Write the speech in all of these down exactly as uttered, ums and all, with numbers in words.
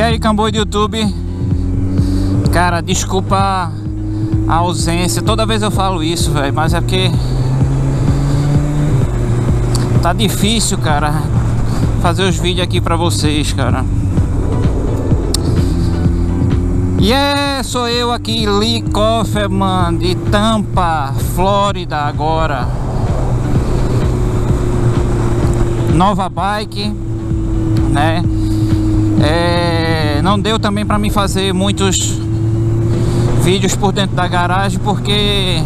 E aí, Camboi do YouTube. Cara, desculpa a ausência. Toda vez eu falo isso, velho, mas é porque tá difícil, cara, fazer os vídeos aqui pra vocês, cara. E yeah, é, sou eu aqui, Lee Kofemann, de Tampa, Flórida, agora. Nova bike, né? É, não deu também pra mim fazer muitos vídeos por dentro da garagem, porque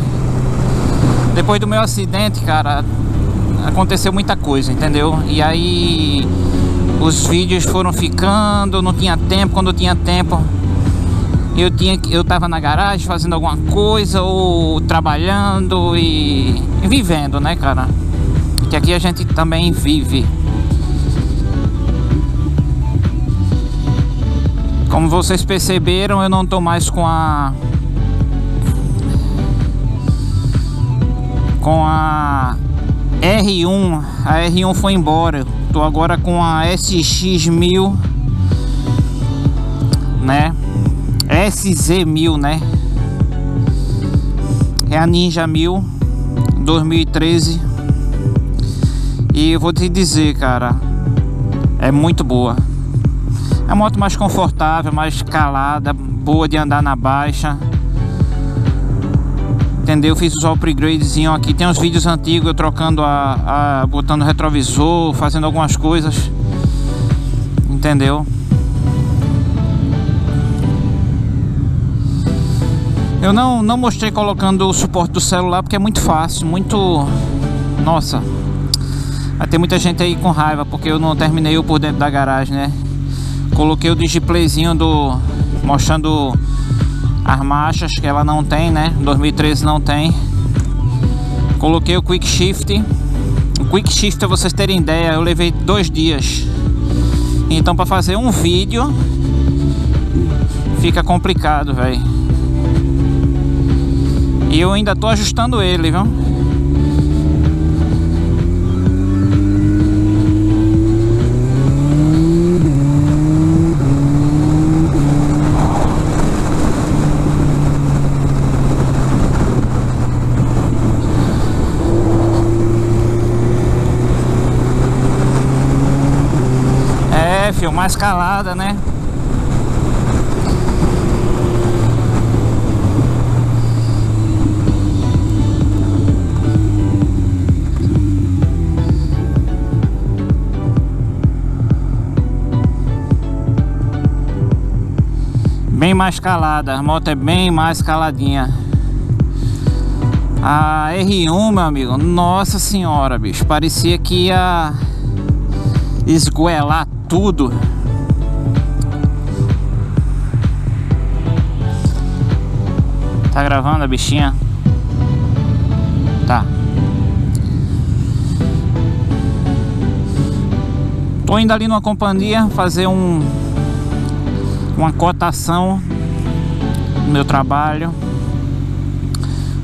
depois do meu acidente, cara, aconteceu muita coisa, entendeu? E aí os vídeos foram ficando, não tinha tempo. Quando tinha tempo, eu tinha eu tava na garagem fazendo alguma coisa, ou trabalhando e, e vivendo, né, cara? Que aqui a gente também vive. Como vocês perceberam, eu não tô mais com a com a R um. A R um foi embora. Eu tô agora com a S X mil, né? S Z mil, né? É a Ninja mil dois mil e treze. E eu vou te dizer, cara, é muito boa. É uma moto mais confortável, mais calada, boa de andar na baixa, entendeu? Fiz os upgradezinho aqui, tem uns vídeos antigos eu trocando a, a botando retrovisor, fazendo algumas coisas, entendeu? Eu não não mostrei colocando o suporte do celular porque é muito fácil, muito, nossa, vai ter muita gente aí com raiva porque eu não terminei o por dentro da garagem, né? Coloquei o Digiplayzinho do, mostrando as marchas, que ela não tem, né? dois mil e treze não tem. Coloquei o Quick Shift. O Quick Shift, pra vocês terem ideia, eu levei dois dias. Então, pra fazer um vídeo, fica complicado, velho. E eu ainda tô ajustando ele, viu? Mais calada, né? Bem mais calada, a moto é bem mais caladinha. A R um, meu amigo, nossa senhora, bicho, parecia que ia esguelar tudo. Tá gravando a bichinha? Tá. Tô indo ali numa companhia fazer um uma cotação no meu trabalho.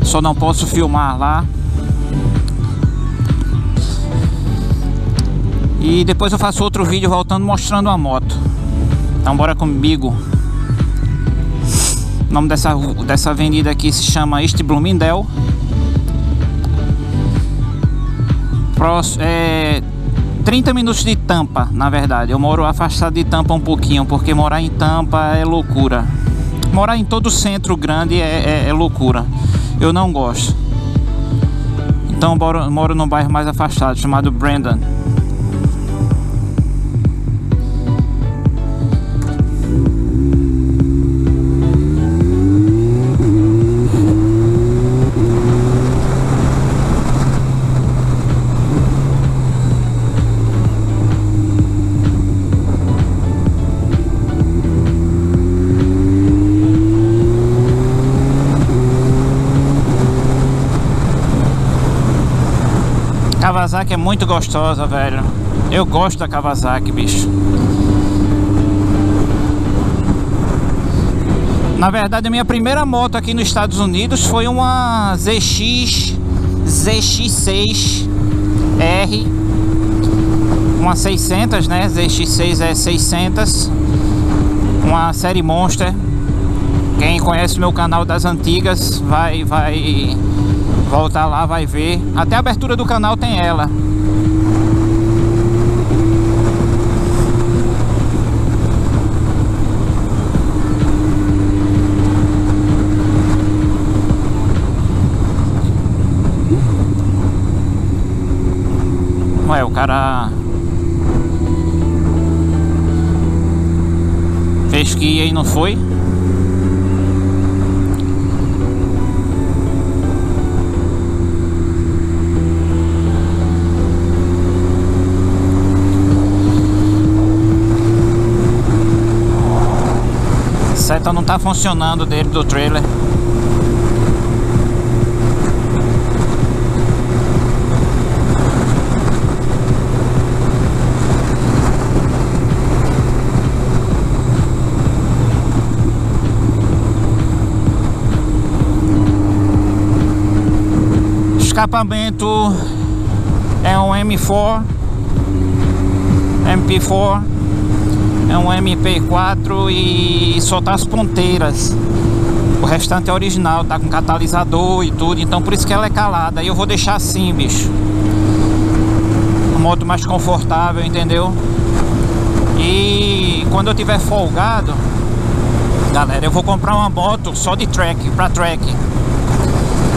Só não posso filmar lá. E depois eu faço outro vídeo voltando mostrando a moto. Então bora comigo. O nome dessa, dessa avenida aqui se chama East Bloomingdale. Próximo, é trinta minutos de Tampa, na verdade. Eu moro afastado de Tampa um pouquinho, porque morar em Tampa é loucura. Morar em todo centro grande é, é, é loucura. Eu não gosto. Então moro, moro num bairro mais afastado, chamado Brandon. Kawasaki é muito gostosa, velho. Eu gosto da Kawasaki, bicho. Na verdade, a minha primeira moto aqui nos Estados Unidos foi uma Z X seis R, uma seiscentos, né? Z X seis R seiscentos. uma série Monster. Quem conhece o meu canal das antigas vai, vai voltar lá, vai ver. Até a abertura do canal tem ela. Ué, o cara fez que ia e não foi. Então não tá funcionando dele do trailer. Escapamento é um M quatro, M P quatro. É um M P quatro e soltar as ponteiras. O restante é original, tá com catalisador e tudo, então por isso que ela é calada. E eu vou deixar assim, bicho. Um modo mais confortável, entendeu? E quando eu tiver folgado, galera, eu vou comprar uma moto só de track, pra track.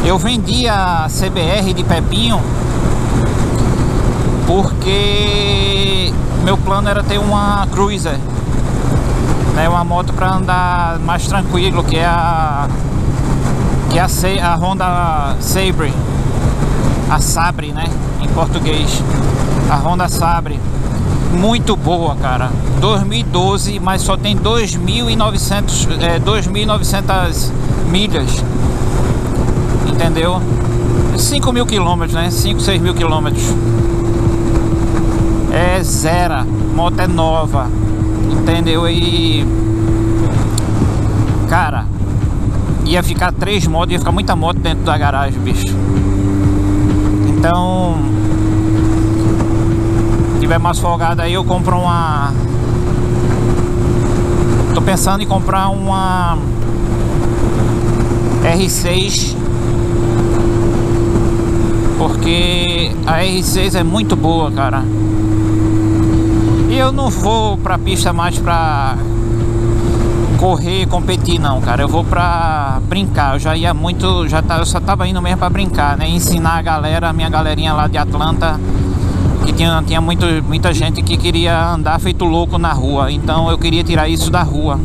Eu vendi a C B R de Pepinho porque meu plano era ter uma Cruiser, né, uma moto para andar mais tranquilo, que é a que é a, C, a Honda Sabre, a Sabre, né, em português, a Honda Sabre, muito boa, cara, dois mil e doze, mas só tem dois mil e novecentas milhas, entendeu? cinco mil quilômetros, né, cinco, seis mil quilômetros. É zero, moto é nova, entendeu? E cara, ia ficar três motos, ia ficar muita moto dentro da garagem, bicho. Então, se tiver mais folgado aí, eu compro uma. Tô pensando em comprar uma R seis, porque a R seis é muito boa, cara. Eu não vou pra pista mais pra correr, competir, não, cara. Eu vou pra brincar. Eu já ia muito, já tá, eu só tava indo mesmo pra brincar, né? Ensinar a galera, a minha galerinha lá de Atlanta, que tinha, tinha muito, muita gente que queria andar feito louco na rua. Então eu queria tirar isso da rua.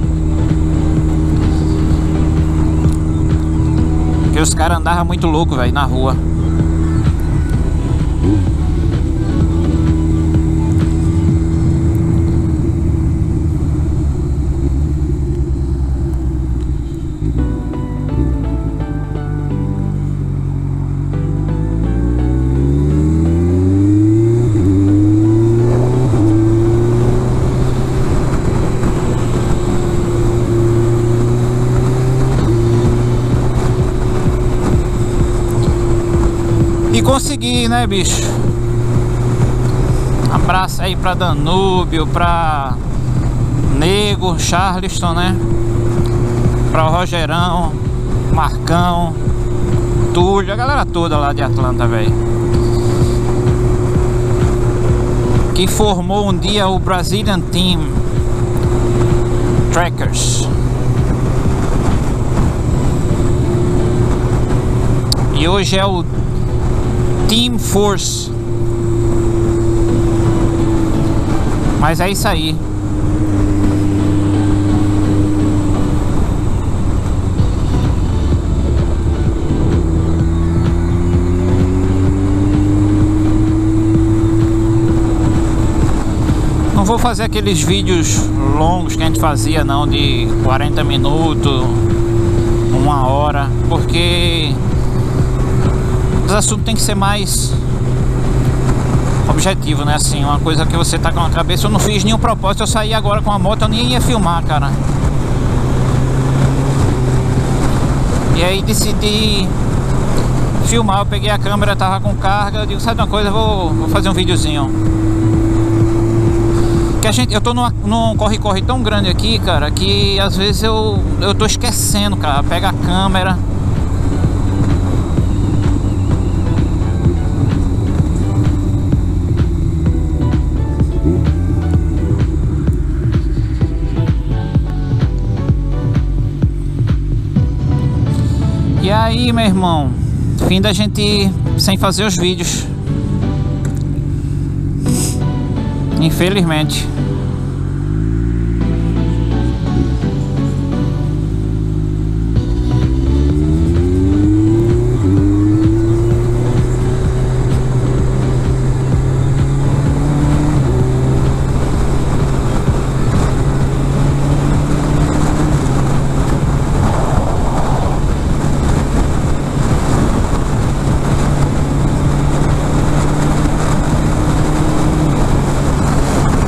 Porque os caras andavam muito louco, velho, na rua. Consegui, né, bicho? Abraço aí pra Danúbio, pra Negro, Charleston, né? Pra Rogerão, Marcão, Túlio, a galera toda lá de Atlanta, velho. Que formou um dia o Brazilian Team Trackers. E hoje é o Team Force. Mas é isso aí. Não vou fazer aqueles vídeos longos que a gente fazia, não, de quarenta minutos, uma hora, porque o assunto tem que ser mais objetivo, né? Assim, uma coisa que você tá com a cabeça. Eu não fiz nenhum propósito, eu saí agora com a moto, eu nem ia filmar, cara. E aí decidi filmar, eu peguei a câmera, tava com carga, eu digo, sabe uma coisa, vou, vou fazer um videozinho. que a gente, eu tô numa, num corre-corre tão grande aqui, cara, que às vezes eu, eu tô esquecendo, cara. Pega a câmera. E aí, meu irmão, fim da gente sem fazer os vídeos, infelizmente.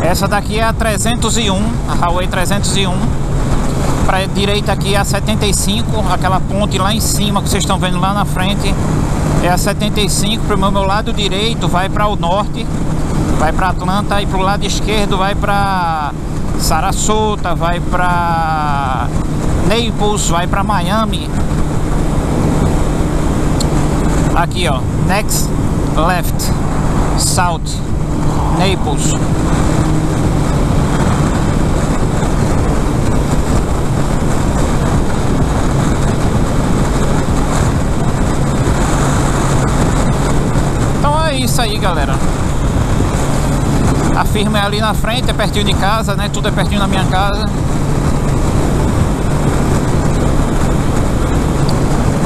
Essa daqui é a trezentos e um, a Highway trezentos e um. Para direita aqui é a setenta e cinco, aquela ponte lá em cima que vocês estão vendo lá na frente. É a setenta e cinco, para o meu lado direito vai para o norte, vai para Atlanta, e para o lado esquerdo vai para Sarasota, vai para Naples, vai para Miami. Aqui ó, next left, south, Naples. Isso aí, galera, a firma é ali na frente, é pertinho de casa, né? Tudo é pertinho da minha casa.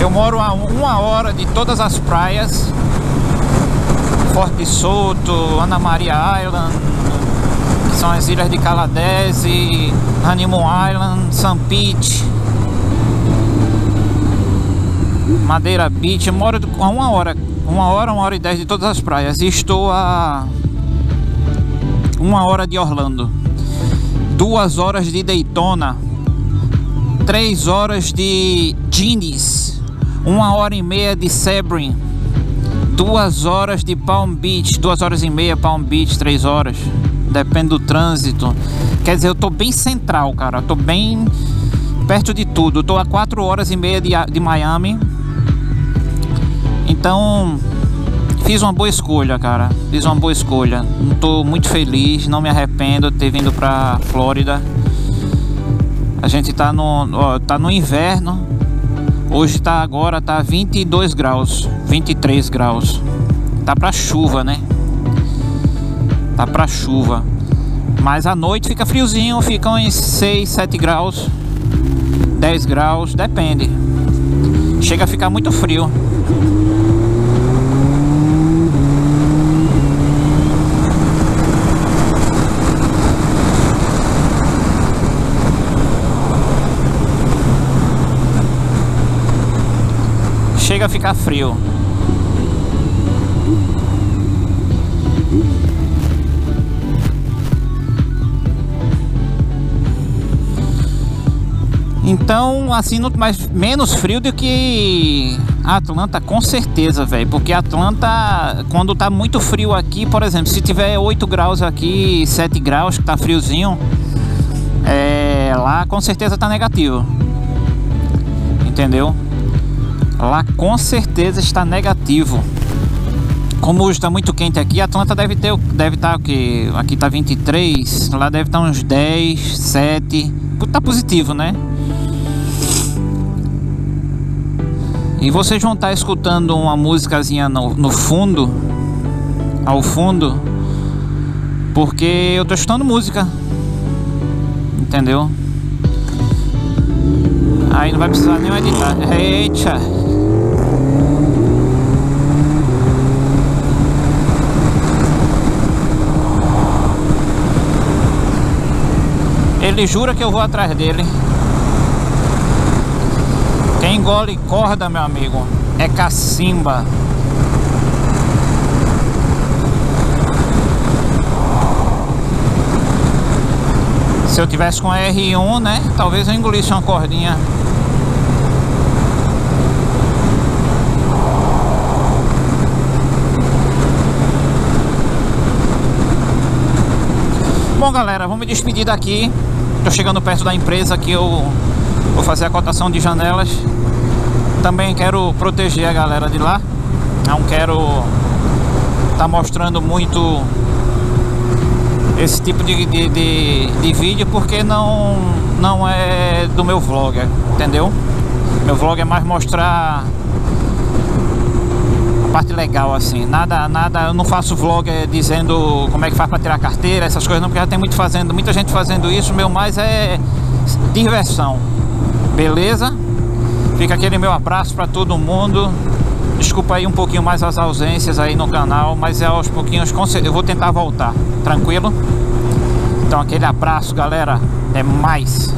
Eu moro a uma hora de todas as praias: Forte de Soto, Ana Maria Island, que são as ilhas de Caladese, Honeymoon Island, Sun Beach, Madeira Beach. Eu moro a uma hora Uma hora, uma hora e dez de todas as praias. E estou a uma hora de Orlando, duas horas de Daytona, três horas de Genies, uma hora e meia de Sabre, duas horas de Palm Beach, duas horas e meia Palm Beach, três horas, depende do trânsito. Quer dizer, eu tô bem central, cara, eu tô bem perto de tudo. Eu tô a quatro horas e meia de, de Miami. Então, fiz uma boa escolha, cara. Fiz uma boa escolha. Estou muito feliz, não me arrependo de ter vindo para Flórida. A gente tá no, ó, tá no inverno. Hoje tá agora, tá vinte e dois graus, vinte e três graus. Tá para chuva, né? Tá para chuva. Mas à noite fica friozinho, fica uns seis, sete graus, dez graus, depende. Chega a ficar muito frio. Chega a ficar frio. Então, assim, não, mas menos frio do que Atlanta, com certeza, velho. Porque Atlanta, quando tá muito frio aqui, por exemplo, se tiver oito graus aqui, sete graus, que tá friozinho, é, lá com certeza tá negativo. Entendeu? Lá com certeza está negativo. Como hoje está muito quente aqui, Atlanta deve ter, deve estar o que? Aqui está vinte e três, lá deve estar uns dez, sete. Tá positivo, né? E vocês vão estar escutando uma musicazinha no, no fundo, ao fundo, porque eu estou escutando música, entendeu? Aí não vai precisar nem editar. Eita! Ele jura que eu vou atrás dele. Quem engole corda, meu amigo, é cacimba. Se eu tivesse com R um, né, talvez eu engolisse uma cordinha. bom, galera, vamos me despedir daqui. Tô chegando perto da empresa que eu vou fazer a cotação de janelas. Também quero proteger a galera de lá. Não quero tá mostrando muito esse tipo de, de, de, de vídeo, porque não, não é do meu vlog, entendeu? Meu vlog é mais mostrar a parte legal, assim. Nada, nada, eu não faço vlog dizendo como é que faz para tirar carteira, essas coisas não, porque já tem muito fazendo, muita gente fazendo isso. Meu mais é diversão, beleza? Fica aquele meu abraço para todo mundo. Desculpa aí um pouquinho mais as ausências aí no canal, mas é aos pouquinhos eu vou tentar voltar, tranquilo? Então aquele abraço, galera, é mais.